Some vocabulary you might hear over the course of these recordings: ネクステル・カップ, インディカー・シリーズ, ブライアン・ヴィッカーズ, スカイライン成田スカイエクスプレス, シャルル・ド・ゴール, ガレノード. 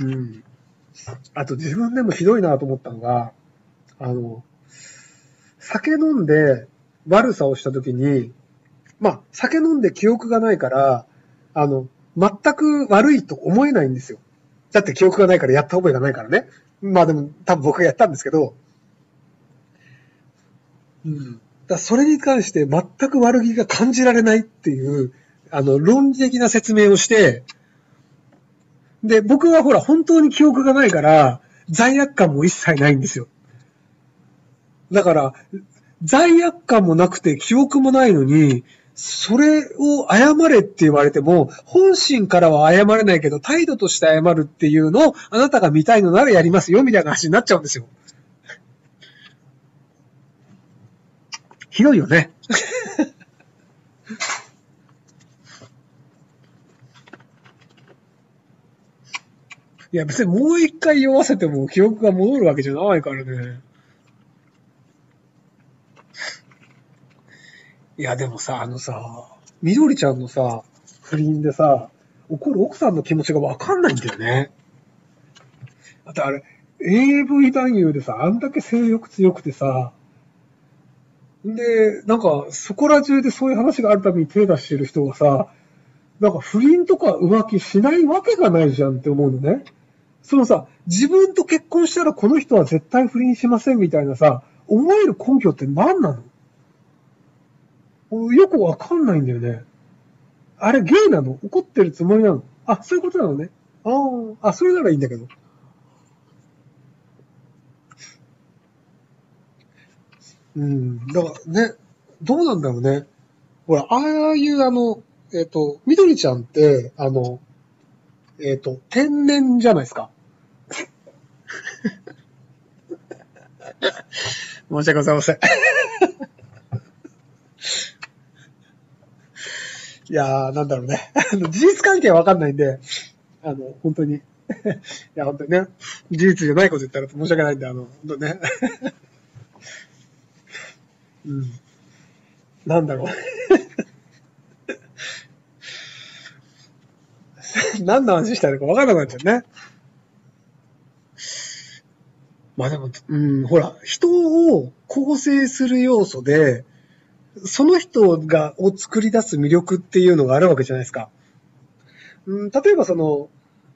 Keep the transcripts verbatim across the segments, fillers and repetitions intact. うん。あと自分でもひどいなと思ったのが、あの、酒飲んで悪さをしたときに、まあ、酒飲んで記憶がないから、あの、全く悪いと思えないんですよ。だって記憶がないからやった覚えがないからね。まあでも多分僕がやったんですけど、うん。だそれに関して全く悪気が感じられないっていう、あの、論理的な説明をして、で、僕はほら、本当に記憶がないから、罪悪感も一切ないんですよ。だから、罪悪感もなくて記憶もないのに、それを謝れって言われても、本心からは謝れないけど、態度として謝るっていうのを、あなたが見たいのならやりますよ、みたいな話になっちゃうんですよ。ひどいよね。いや、別にもう一回酔わせても記憶が戻るわけじゃないからね。いや、でもさ、あのさ、みどりちゃんのさ、不倫でさ、怒る奥さんの気持ちがわかんないんだよね。あとあれ、エーブイ 男優でさ、あんだけ性欲強くてさ、で、なんか、そこら中でそういう話があるたびに手出してる人がさ、なんか不倫とか浮気しないわけがないじゃんって思うのね。そのさ、自分と結婚したらこの人は絶対不倫しませんみたいなさ、思える根拠って何なの？よくわかんないんだよね。あれゲイなの？怒ってるつもりなの？あ、そういうことなのね。ああ、それならいいんだけど。うん、だからね、どうなんだろうね。ほら、ああいうあの、えっと、みどりちゃんって、あの、えっと、天然じゃないですか。申し訳ございません。いやー、なんだろうね。事実関係はわかんないんで、あの、本当に。いや、本当にね、事実じゃないこと言ったら申し訳ないんで、あの、本当ね。うん。なんだろう。何の話したらいいか分からなくなっちゃうね。まあでも、うん、ほら、人を構成する要素で、その人が、を作り出す魅力っていうのがあるわけじゃないですか。うん、例えばその、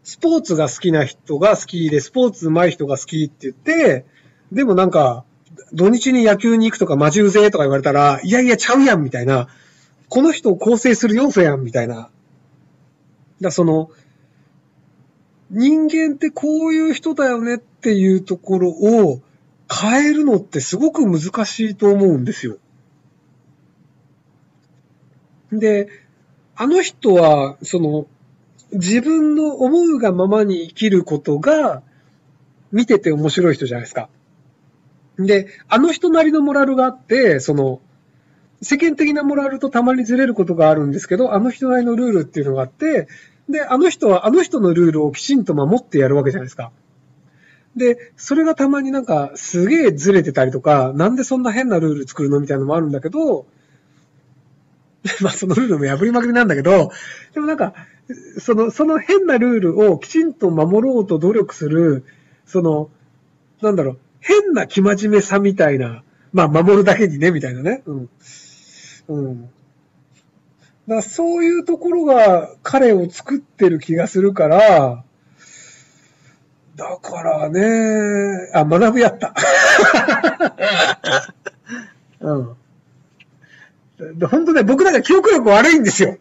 スポーツが好きな人が好きで、スポーツ上手い人が好きって言って、でもなんか、土日に野球に行くとかマジうぜーとか言われたら、いやいやちゃうやんみたいな、この人を構成する要素やんみたいな。だその、人間ってこういう人だよねっていうところを変えるのってすごく難しいと思うんですよ。で、あの人は、その、自分の思うがままに生きることが見てて面白い人じゃないですか。で、あの人なりのモラルがあって、その、世間的なモラルとたまにずれることがあるんですけど、あの人なりのルールっていうのがあって、で、あの人はあの人のルールをきちんと守ってやるわけじゃないですか。で、それがたまになんかすげえずれてたりとか、なんでそんな変なルール作るのみたいなのもあるんだけど、まあそのルールも破りまくりなんだけど、でもなんか、その、その変なルールをきちんと守ろうと努力する、その、なんだろう、変な生真面目さみたいな。まあ、守るだけにね、みたいなね。うん。うん。だからそういうところが彼を作ってる気がするから、だからね、あ、学ぶやった。うん。本当ね、僕なんか記憶力悪いんですよ。ね、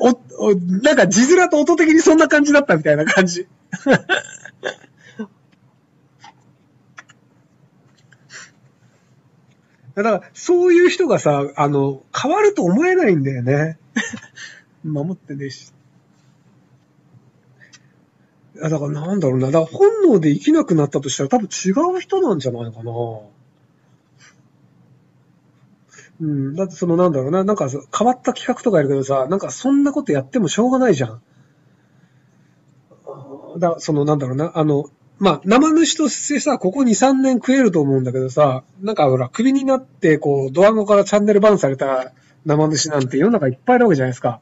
おおなんか字面と音的にそんな感じだったみたいな感じ。だから、そういう人がさ、あの、変わると思えないんだよね。守ってねえし。だから、なんだろうな。だから、本能で生きなくなったとしたら、多分違う人なんじゃないかな。うん。だって、その、なんだろうな。なんか、変わった企画とかやるけどさ、なんか、そんなことやってもしょうがないじゃん。だから、その、なんだろうな。あの、まあ、生主としてさ、ここに、さんねん食えると思うんだけどさ、なんかほら、クビになって、こう、ドアゴからチャンネルバンされた生主なんて世の中いっぱいいるわけじゃないですか。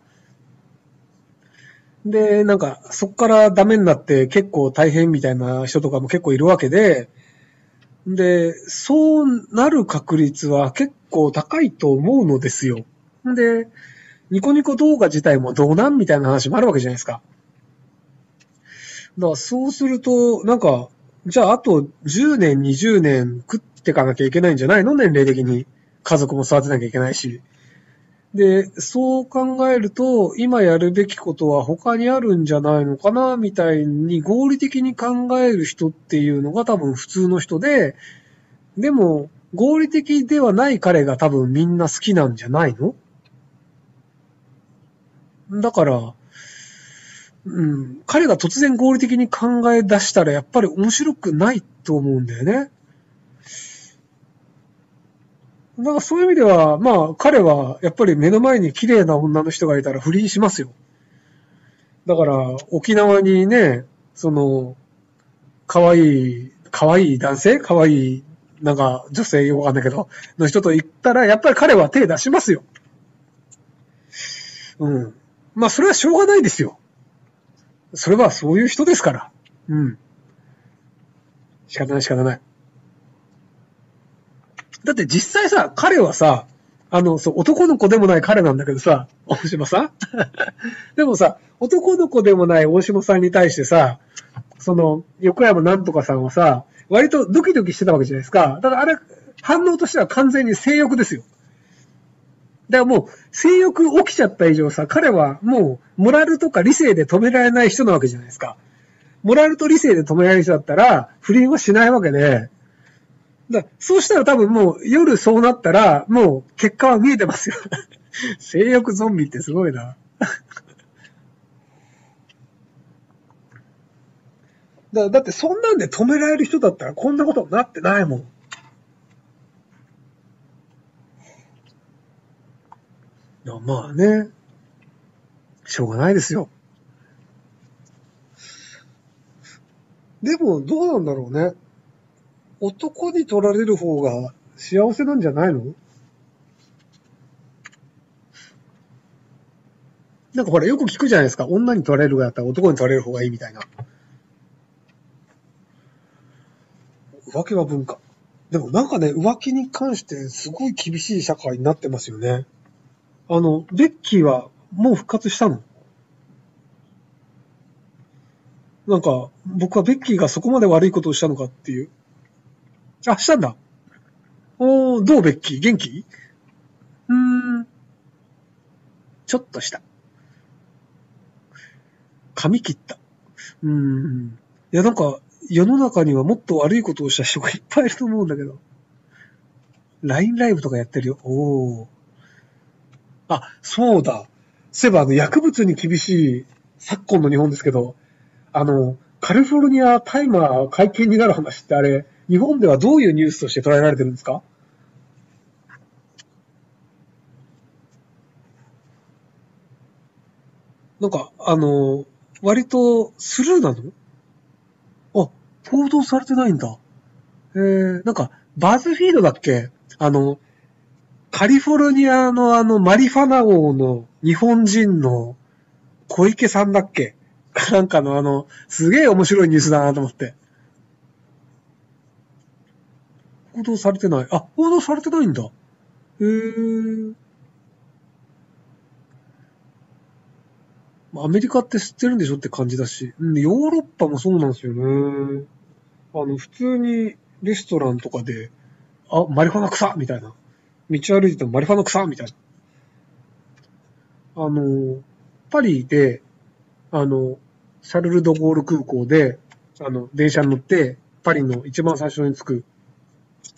で、なんか、そこからダメになって結構大変みたいな人とかも結構いるわけで、で、そうなる確率は結構高いと思うのですよ。で、ニコニコ動画自体もどうなんみたいな話もあるわけじゃないですか。だからそうすると、なんか、じゃああとじゅうねん、にじゅうねん食ってかなきゃいけないんじゃないの？年齢的に。家族も育てなきゃいけないし。で、そう考えると、今やるべきことは他にあるんじゃないのかな、みたいに合理的に考える人っていうのが多分普通の人で、でも合理的ではない彼が多分みんな好きなんじゃないの？だから、うん、彼が突然合理的に考え出したらやっぱり面白くないと思うんだよね。だからそういう意味では、まあ彼はやっぱり目の前に綺麗な女の人がいたら不倫しますよ。だから沖縄にね、その、可愛い、可愛い男性？可愛い、なんか女性よくわかんないけど、の人と行ったらやっぱり彼は手出しますよ。うん。まあそれはしょうがないですよ。それはそういう人ですから。うん。仕方ない仕方ない。だって実際さ、彼はさ、あの、そう、男の子でもない彼なんだけどさ、大島さんでもさ、男の子でもない大島さんに対してさ、その、横山なんとかさんはさ、割とドキドキしてたわけじゃないですか。だからあれ、反応としては完全に性欲ですよ。だからもう、性欲起きちゃった以上さ、彼はもう、モラルとか理性で止められない人なわけじゃないですか。モラルと理性で止められる人だったら、不倫はしないわけで、だそうしたら多分もう、夜そうなったら、もう、結果は見えてますよ。性欲ゾンビってすごいな。だ, だって、そんなんで止められる人だったら、こんなことになってないもん。まあね、しょうがないですよ。でも、どうなんだろうね。男に取られる方が幸せなんじゃないの？なんかほら、よく聞くじゃないですか。女に取られるがやったら男に取られる方がいいみたいな。浮気は文化。でもなんかね、浮気に関してすごい厳しい社会になってますよね。あの、ベッキーはもう復活したの？なんか、僕はベッキーがそこまで悪いことをしたのかっていう。あ、したんだ。おー、どうベッキー？元気？うーん。ちょっとした。髪切った。うーん。いや、なんか、世の中にはもっと悪いことをした人がいっぱいいると思うんだけど。ライン ライブとかやってるよ。おー。あ、そうだ。そういえば、あの、薬物に厳しい昨今の日本ですけど、あの、カリフォルニア大麻解禁になる話ってあれ、日本ではどういうニュースとして捉えられてるんですか？なんか、あの、割とスルーなの？あ、報道されてないんだ。えー、なんか、バズフィードだっけ？あの、カリフォルニアのあのマリファナ王の日本人の小池さんだっけ？なんかのあの、すげえ面白いニュースだなと思って。報道されてない。あ、報道されてないんだ。へえ。アメリカって知ってるんでしょって感じだし。うん、ヨーロッパもそうなんですよね。あの、普通にレストランとかで、あ、マリファナ草みたいな。道歩いててもマリファナ草みたいな。あの、パリで、あの、シャルル・ド・ゴール空港で、あの、電車に乗って、パリの一番最初に着く、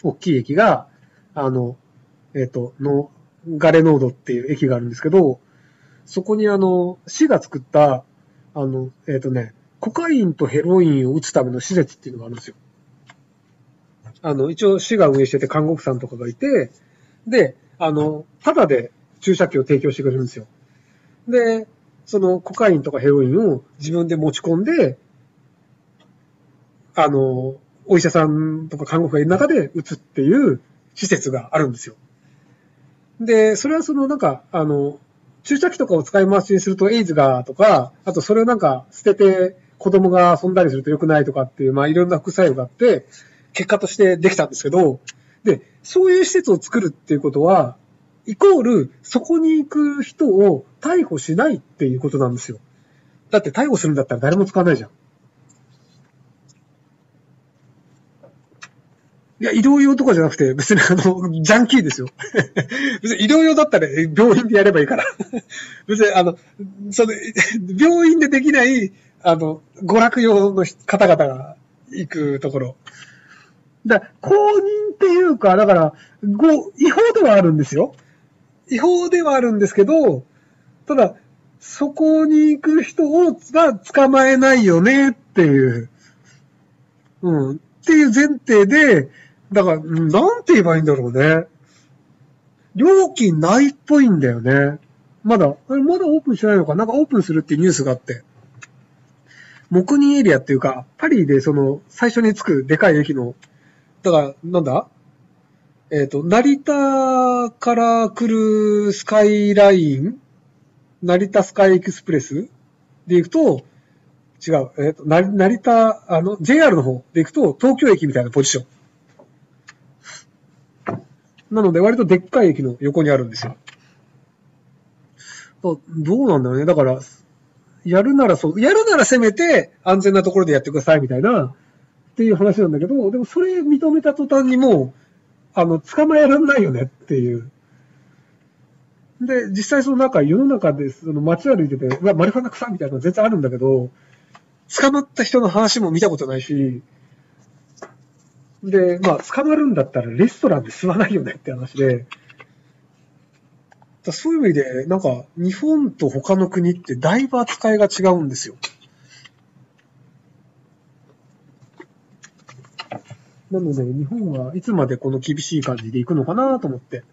大きい駅が、あの、えっ、ー、と、の、ガレノードっていう駅があるんですけど、そこにあの、市が作った、あの、えっ、ー、とね、コカインとヘロインを打つための施設っていうのがあるんですよ。あの、一応市が運営してて、看護婦さんとかがいて、で、あの、ただで注射器を提供してくれるんですよ。で、そのコカインとかヘロインを自分で持ち込んで、あの、お医者さんとか看護婦がいる中で打つっていう施設があるんですよ。で、それはそのなんか、あの、注射器とかを使い回しにするとエイズがとか、あとそれをなんか捨てて子供が遊んだりすると良くないとかっていう、まあいろんな副作用があって、結果としてできたんですけど、で、そういう施設を作るっていうことは、イコールそこに行く人を逮捕しないっていうことなんですよ。だって逮捕するんだったら誰も使わないじゃん。いや、医療用とかじゃなくて、別にあの、ジャンキーですよ。別に医療用だったら病院でやればいいから。別にあの、その、病院でできない、あの、娯楽用の方々が行くところ。だから、公認っていうか、だから、ご、違法ではあるんですよ。違法ではあるんですけど、ただ、そこに行く人を、が捕まえないよねっていう。うん。っていう前提で、だから、なんて言えばいいんだろうね。料金ないっぽいんだよね。まだ、まだオープンしないのか。なんかオープンするっていうニュースがあって。黙認エリアっていうか、パリでその、最初に着くでかい駅の、だから、なんだえっと、成田から来るスカイライン成田スカイエクスプレスで行くと、違う。えっと、成田、あの、ジェイアール の方で行くと、東京駅みたいなポジション。なので、割とでっかい駅の横にあるんですよ。どうなんだろうね。だから、やるならそう、やるならせめて安全なところでやってくださいみたいな、っていう話なんだけど、でもそれ認めた途端にもう、あの、捕まえられないよねっていう。で、実際その中、世の中で、その街歩いてて、うわ、マリファナ臭みたいなの全然あるんだけど、捕まった人の話も見たことないし、で、まあ、捕まるんだったらレストランで吸わないよねって話で、だそういう意味で、なんか、日本と他の国ってだいぶ扱いが違うんですよ。なので、日本はいつまでこの厳しい感じでいくのかなと思って。